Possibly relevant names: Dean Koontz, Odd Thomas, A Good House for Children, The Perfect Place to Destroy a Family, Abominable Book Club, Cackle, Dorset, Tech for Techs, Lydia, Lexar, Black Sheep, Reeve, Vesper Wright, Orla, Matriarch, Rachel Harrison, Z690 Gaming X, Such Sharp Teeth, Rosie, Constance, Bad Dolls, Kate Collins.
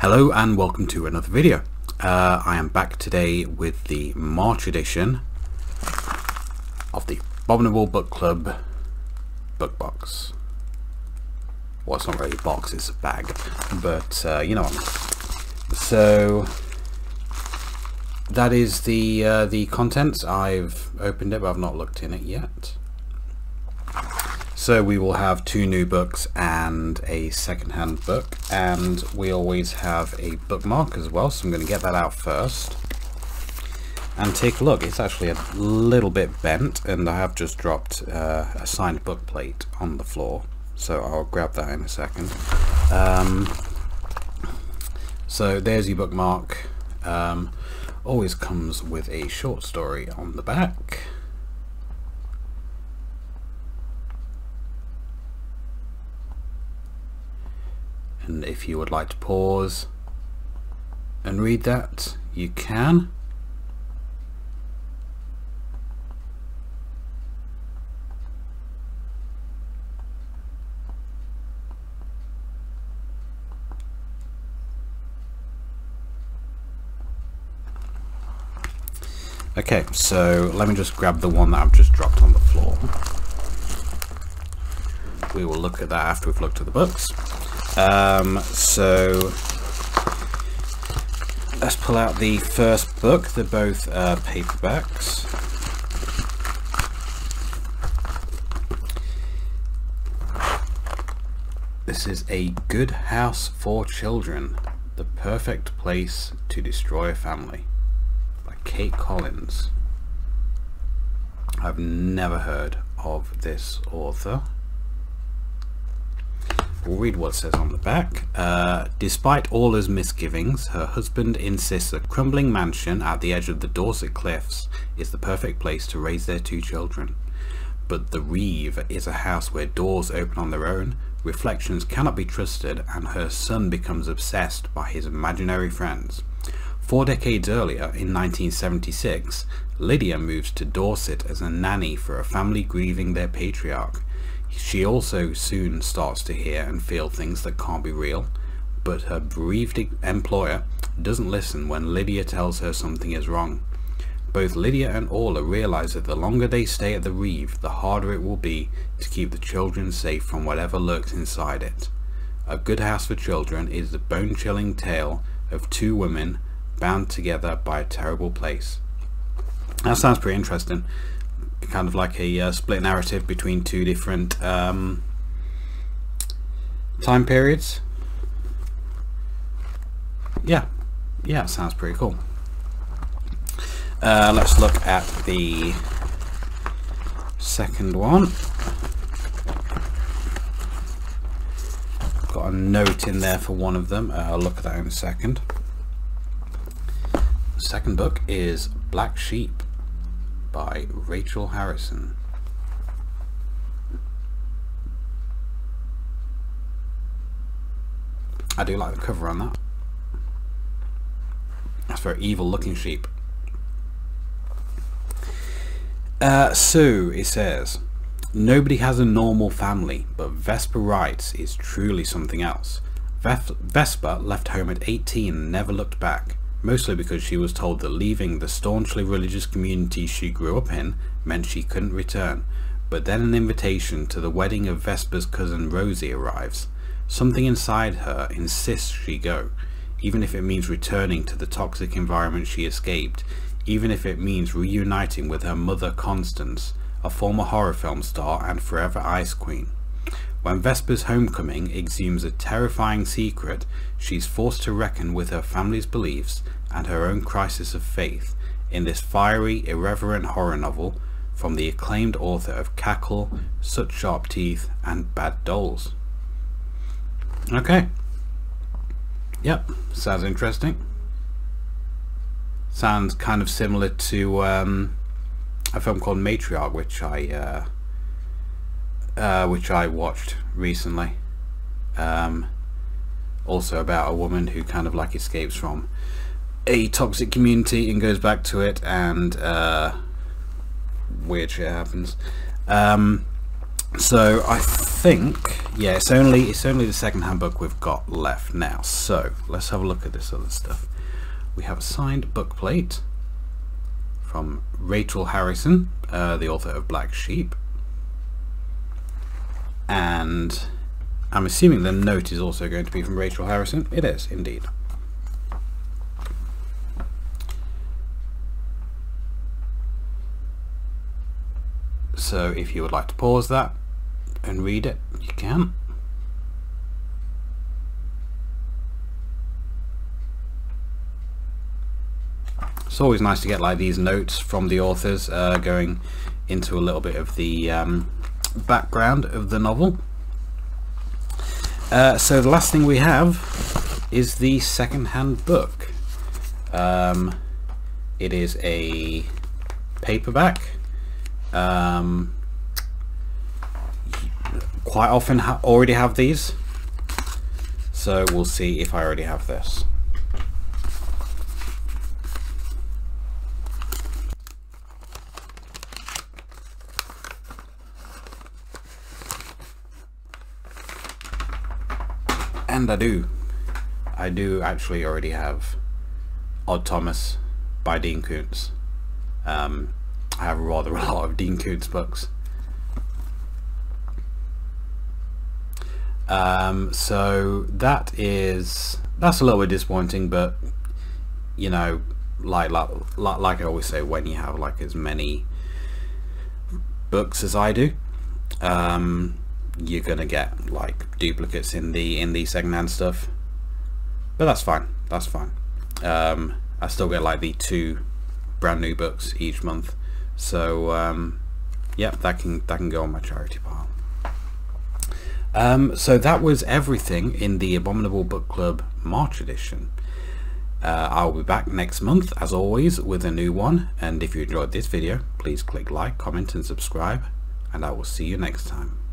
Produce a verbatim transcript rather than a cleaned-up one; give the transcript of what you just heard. Hello and welcome to another video. Uh, I am back today with the March edition of the Abominable Book Club book box. Well, it's not really a box, it's a bag, but uh, you know what I mean. So that is the uh, the contents. I've opened it, but I've not looked in it yet. So we will have two new books and a second-hand book, and we always have a bookmark as well, so I'm going to get that out first and take a look. It's actually a little bit bent, and I have just dropped uh, a signed book plate on the floor, so I'll grab that in a second. Um, so there's your bookmark. Um, always comes with a short story on the back. And if you would like to pause and read that, you can. Okay, so let me just grab the one that I've just dropped on the floor. We will look at that after we've looked at the books. Um, so let's pull out the first book. They're both uh, paperbacks. This is A Good House for Children, The Perfect Place to Destroy a Family by Kate Collins. I've never heard of this author. We'll read what it says on the back. Uh, despite Orla's misgivings, her husband insists a crumbling mansion at the edge of the Dorset cliffs is the perfect place to raise their two children. But the Reeve is a house where doors open on their own, reflections cannot be trusted, and her son becomes obsessed by his imaginary friends. Four decades earlier, in nineteen seventy-six, Lydia moves to Dorset as a nanny for a family grieving their patriarch. She also soon starts to hear and feel things that can't be real, but her bereaved employer doesn't listen when Lydia tells her something is wrong. Both Lydia and Orla realize that the longer they stay at the Reeve, the harder it will be to keep the children safe from whatever lurks inside it. A Good House for Children is the bone-chilling tale of two women bound together by a terrible place. That sounds pretty interesting. Kind of like a uh, split narrative between two different um, time periods. Yeah, yeah, sounds pretty cool. Uh, let's look at the second one. Got a note in there for one of them. Uh, I'll look at that in a second. The second book is Black Sheep by Rachel Harrison. I do like the cover on that. That's very evil looking sheep. Uh, so it says, nobody has a normal family, but Vesper Wright is truly something else. Vesper left home at eighteen and never looked back, mostly because she was told that leaving the staunchly religious community she grew up in meant she couldn't return. But then an invitation to the wedding of Vesper's cousin Rosie arrives. Something inside her insists she go, even if it means returning to the toxic environment she escaped, even if it means reuniting with her mother Constance, a former horror film star and forever ice queen. When Vesper's homecoming exhumes a terrifying secret, she's forced to reckon with her family's beliefs and her own crisis of faith in this fiery, irreverent horror novel from the acclaimed author of Cackle, Such Sharp Teeth, and Bad Dolls. Okay. Yep, sounds interesting. Sounds kind of similar to um, a film called Matriarch, which I... Uh, Uh, which I watched recently, um, also about a woman who kind of like escapes from a toxic community and goes back to it, and uh, weird shit happens. Um, So I think, yeah, it's only it's only the second-hand book we've got left now. So let's have a look at this other stuff. We have a signed book plate from Rachel Harrison, uh, the author of Black Sheep, and I'm assuming the note is also going to be from Rachel Harrison. It is indeed. So if you would like to pause that and read it, you can. It's always nice to get like these notes from the authors, uh, going into a little bit of the um, background of the novel. Uh, so the last thing we have is the second-hand book. Um, it is a paperback. Um, quite often ha already have these, so we'll see if I already have this. And I do. I do actually already have Odd Thomas by Dean Koontz. Um, I have rather a lot of Dean Koontz books. Um, so that is that's a little bit disappointing, but you know, like like like I always say, when you have like as many books as I do, um, you're gonna get like duplicates in the in the secondhand stuff. But that's fine. That's fine. Um, I still get like the two brand new books each month. So um, yeah, that can that can go on my charity pile. Um, so that was everything in the Abominable Book Club March edition. Uh, I'll be back next month, as always, with a new one. And if you enjoyed this video, please click like, comment, and subscribe. And I will see you next time.